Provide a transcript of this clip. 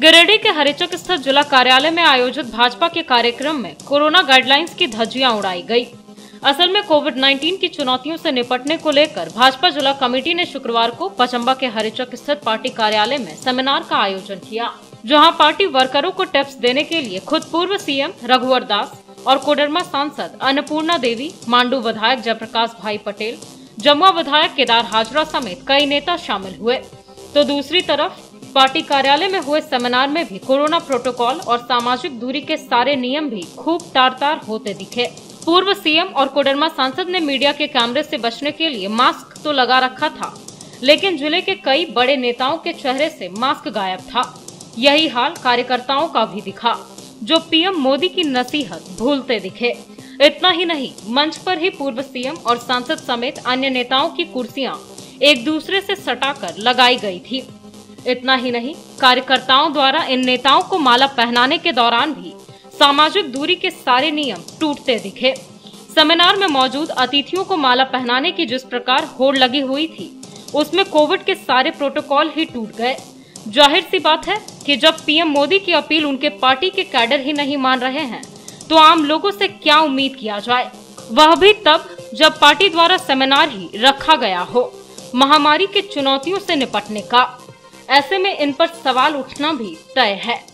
गिरिडीह के हरिचक स्थित जिला कार्यालय में आयोजित भाजपा के कार्यक्रम में कोरोना गाइडलाइंस की धज्जियां उड़ाई गई। असल में कोविड-19 की चुनौतियों से निपटने को लेकर भाजपा जिला कमेटी ने शुक्रवार को पचम्बा के हरिचक स्थित पार्टी कार्यालय में सेमिनार का आयोजन किया, जहां पार्टी वर्करों को टिप्स देने के लिए खुद पूर्व सीएम रघुवर दास और कोडरमा सांसद अन्नपूर्णा देवी, मांडू विधायक जयप्रकाश भाई पटेल, जमुआ विधायक केदार हाजरा समेत कई नेता शामिल हुए। तो दूसरी तरफ पार्टी कार्यालय में हुए सेमिनार में भी कोरोना प्रोटोकॉल और सामाजिक दूरी के सारे नियम भी खूब तार-तार होते दिखे। पूर्व सीएम और कोडरमा सांसद ने मीडिया के कैमरे से बचने के लिए मास्क तो लगा रखा था, लेकिन जिले के कई बड़े नेताओं के चेहरे से मास्क गायब था। यही हाल कार्यकर्ताओं का भी दिखा, जो पीएम मोदी की नसीहत भूलते दिखे। इतना ही नहीं, मंच पर ही पूर्व सीएम और सांसद समेत अन्य नेताओं की कुर्सियां एक दूसरे से सटाकर लगाई गई थी। इतना ही नहीं, कार्यकर्ताओं द्वारा इन नेताओं को माला पहनाने के दौरान भी सामाजिक दूरी के सारे नियम टूटते दिखे। सेमिनार में मौजूद अतिथियों को माला पहनाने की जिस प्रकार होड़ लगी हुई थी, उसमें कोविड के सारे प्रोटोकॉल ही टूट गए। जाहिर सी बात है कि जब पीएम मोदी की अपील उनके पार्टी के कैडर ही नहीं मान रहे हैं, तो आम लोगों से क्या उम्मीद किया जाए, वह भी तब जब पार्टी द्वारा सेमिनार ही रखा गया हो महामारी के चुनौतियों से निपटने का। ऐसे में इन पर सवाल उठना भी तय है।